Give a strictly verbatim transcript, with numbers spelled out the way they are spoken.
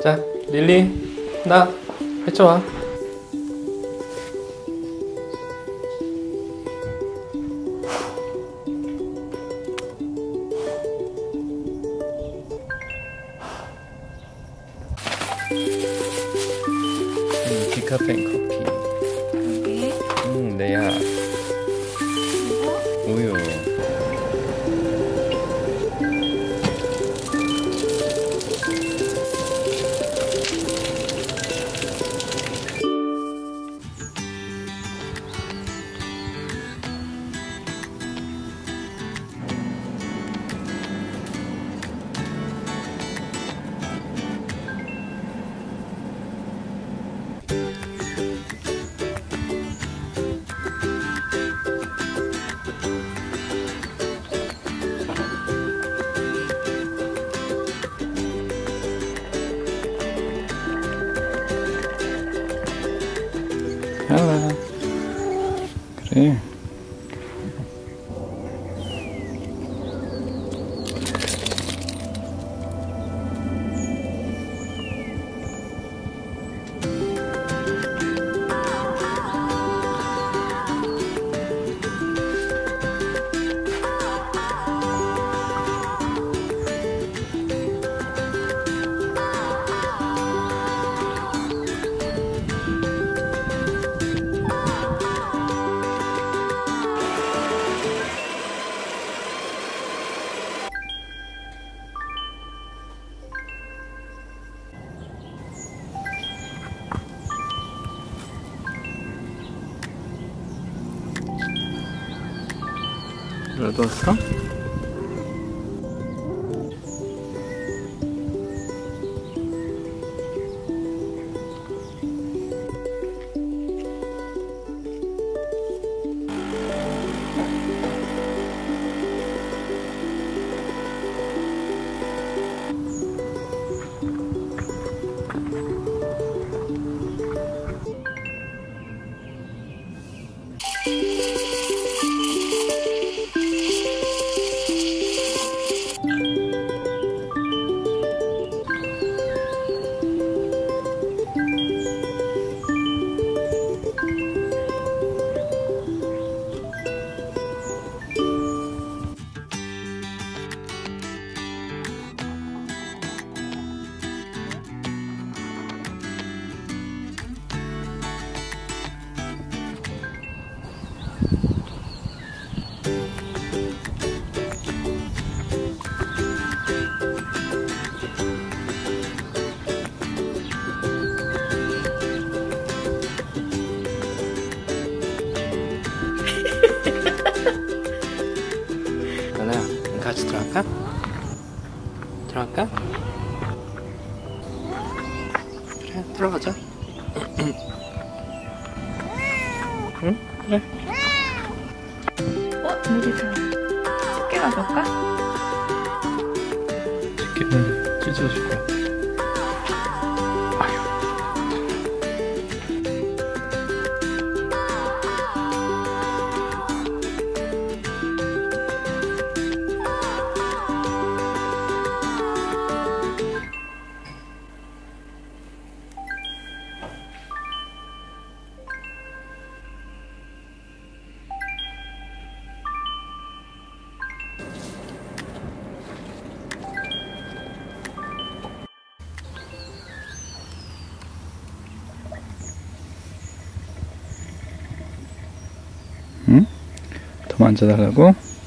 자, 릴리, 나 헤쳐와. 음, 디카페인 커피. 여기? 음, 내야. 그리고? 우유. 알아. 그래. 또 왔어? 같이 들어갈까? 들어갈까? 그래, 들어가자. 응? 그래. 어? 우리가 집게 가볼까? 집게는 찢어줄 거야. 응? 더 만져달라고?